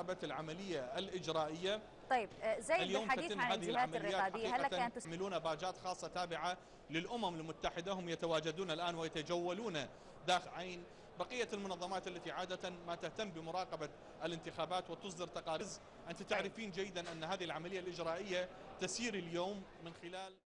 عقبت العملية الإجرائية. طيب زيد، بالحديث عن الجهات الرقابية، هل كانت يحملون باجات خاصة تابعة للأمم المتحدة؟ هم يتواجدون الآن ويتجولون داخل عين بقية المنظمات التي عادة ما تهتم بمراقبة الانتخابات وتصدر تقارير. أنت تعرفين جيدا أن هذه العملية الإجرائية تسير اليوم من خلال